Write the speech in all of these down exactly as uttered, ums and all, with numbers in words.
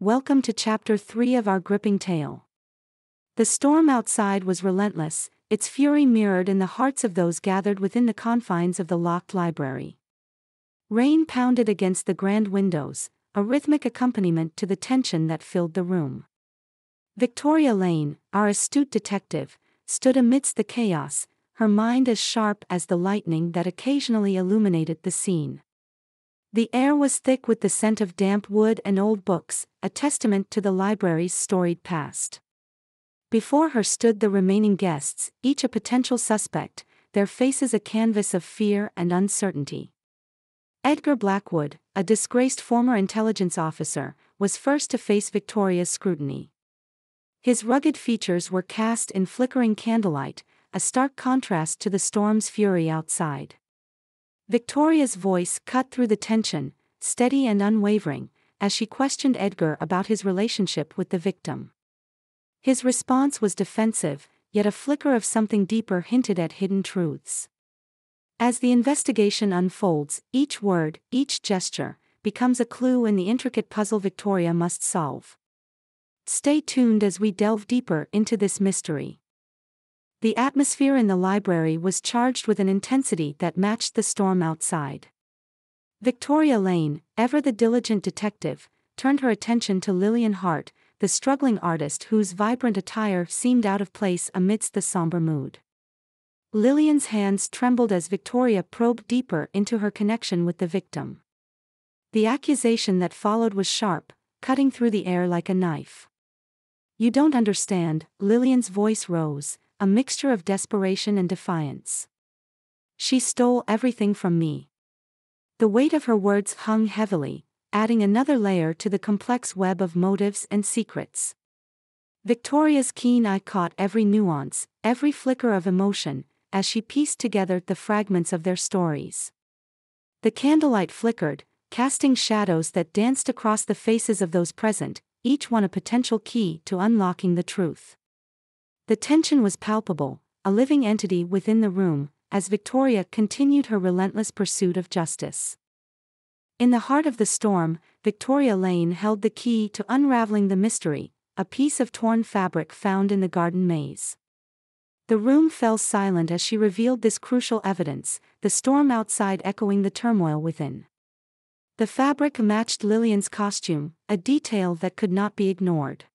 Welcome to Chapter three of our gripping tale. The storm outside was relentless, its fury mirrored in the hearts of those gathered within the confines of the locked library. Rain pounded against the grand windows, a rhythmic accompaniment to the tension that filled the room. Victoria Lane, our astute detective, stood amidst the chaos, her mind as sharp as the lightning that occasionally illuminated the scene. The air was thick with the scent of damp wood and old books, a testament to the library's storied past. Before her stood the remaining guests, each a potential suspect, their faces a canvas of fear and uncertainty. Edgar Blackwood, a disgraced former intelligence officer, was first to face Victoria's scrutiny. His rugged features were cast in flickering candlelight, a stark contrast to the storm's fury outside. Victoria's voice cut through the tension, steady and unwavering, as she questioned Edgar about his relationship with the victim. His response was defensive, yet a flicker of something deeper hinted at hidden truths. As the investigation unfolds, each word, each gesture, becomes a clue in the intricate puzzle Victoria must solve. Stay tuned as we delve deeper into this mystery. The atmosphere in the library was charged with an intensity that matched the storm outside. Victoria Lane, ever the diligent detective, turned her attention to Lillian Hart, the struggling artist whose vibrant attire seemed out of place amidst the somber mood. Lillian's hands trembled as Victoria probed deeper into her connection with the victim. The accusation that followed was sharp, cutting through the air like a knife. "You don't understand," Lillian's voice rose, a mixture of desperation and defiance. "She stole everything from me." The weight of her words hung heavily, adding another layer to the complex web of motives and secrets. Victoria's keen eye caught every nuance, every flicker of emotion, as she pieced together the fragments of their stories. The candlelight flickered, casting shadows that danced across the faces of those present, each one a potential key to unlocking the truth. The tension was palpable, a living entity within the room, as Victoria continued her relentless pursuit of justice. In the heart of the storm, Victoria Lane held the key to unraveling the mystery, a piece of torn fabric found in the garden maze. The room fell silent as she revealed this crucial evidence, the storm outside echoing the turmoil within. The fabric matched Lillian's costume, a detail that could not be ignored.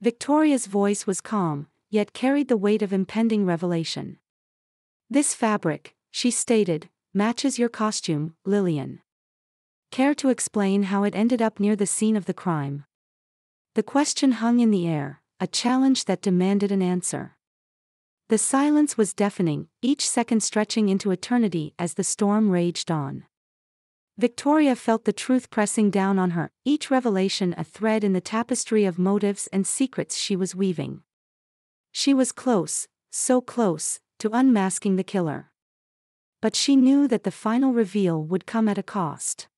Victoria's voice was calm, yet carried the weight of impending revelation. "This fabric," she stated, "matches your costume, Lillian. Care to explain how it ended up near the scene of the crime?" The question hung in the air, a challenge that demanded an answer. The silence was deafening, each second stretching into eternity as the storm raged on. Victoria felt the truth pressing down on her, each revelation a thread in the tapestry of motives and secrets she was weaving. She was close, so close, to unmasking the killer. But she knew that the final reveal would come at a cost.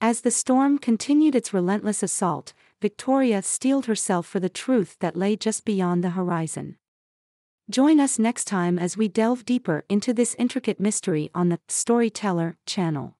As the storm continued its relentless assault, Victoria steeled herself for the truth that lay just beyond the horizon. Join us next time as we delve deeper into this intricate mystery on the Storyteller channel.